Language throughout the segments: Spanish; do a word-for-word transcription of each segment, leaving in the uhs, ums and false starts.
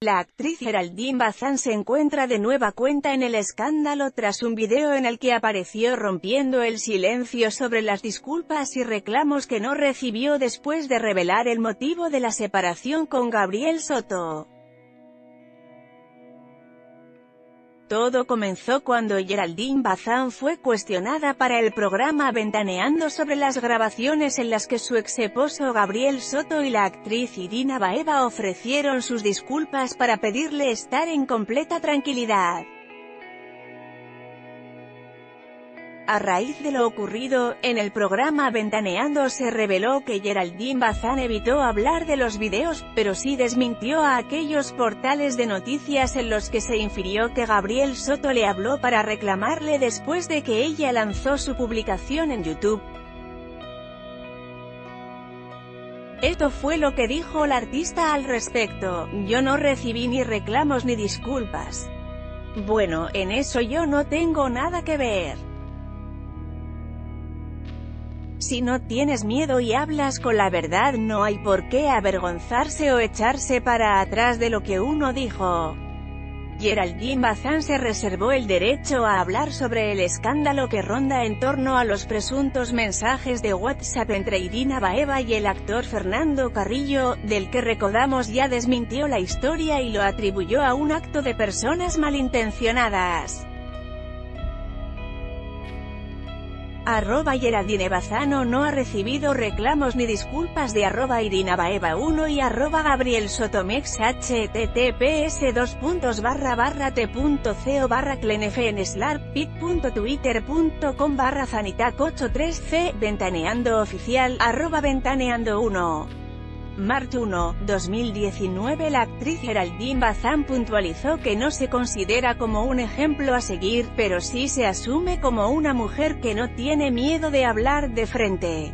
La actriz Geraldine Bazán se encuentra de nueva cuenta en el escándalo tras un video en el que apareció rompiendo el silencio sobre las disculpas y reclamos que no recibió después de revelar el motivo de la separación con Gabriel Soto. Todo comenzó cuando Geraldine Bazán fue cuestionada para el programa Ventaneando sobre las grabaciones en las que su ex esposo Gabriel Soto y la actriz Irina Baeva ofrecieron sus disculpas para pedirle estar en completa tranquilidad. A raíz de lo ocurrido, en el programa Ventaneando se reveló que Geraldine Bazán evitó hablar de los videos, pero sí desmintió a aquellos portales de noticias en los que se infirió que Gabriel Soto le habló para reclamarle después de que ella lanzó su publicación en YouTube. Esto fue lo que dijo la artista al respecto: "Yo no recibí ni reclamos ni disculpas. Bueno, en eso yo no tengo nada que ver. Si no tienes miedo y hablas con la verdad, no hay por qué avergonzarse o echarse para atrás de lo que uno dijo". Geraldine Bazán se reservó el derecho a hablar sobre el escándalo que ronda en torno a los presuntos mensajes de WhatsApp entre Irina Baeva y el actor Fernando Carrillo, del que recordamos ya desmintió la historia y lo atribuyó a un acto de personas malintencionadas. Arroba Geraldine Bazán no ha recibido reclamos ni disculpas de arroba Irina Baeva uno y arroba Gabriel Sotomex https dos barra barra t punto co barra clenefenslarpit punto twitter punto com barra zanitac83c Ventaneando oficial arroba Ventaneando uno. marzo uno, dos mil diecinueve. La actriz Geraldine Bazán puntualizó que no se considera como un ejemplo a seguir, pero sí se asume como una mujer que no tiene miedo de hablar de frente.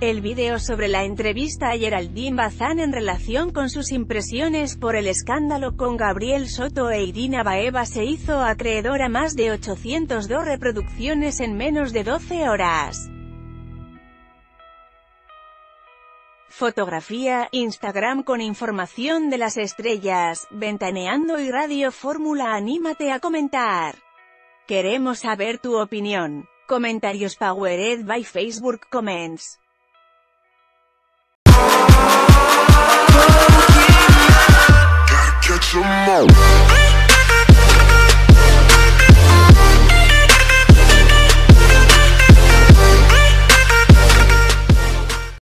El video sobre la entrevista a Geraldine Bazán en relación con sus impresiones por el escándalo con Gabriel Soto e Irina Baeva se hizo acreedor a más de ochocientas dos reproducciones en menos de doce horas. Fotografía, Instagram con información de las estrellas, Ventaneando y Radio Fórmula. Anímate a comentar. Queremos saber tu opinión. Comentarios powered by Facebook Comments.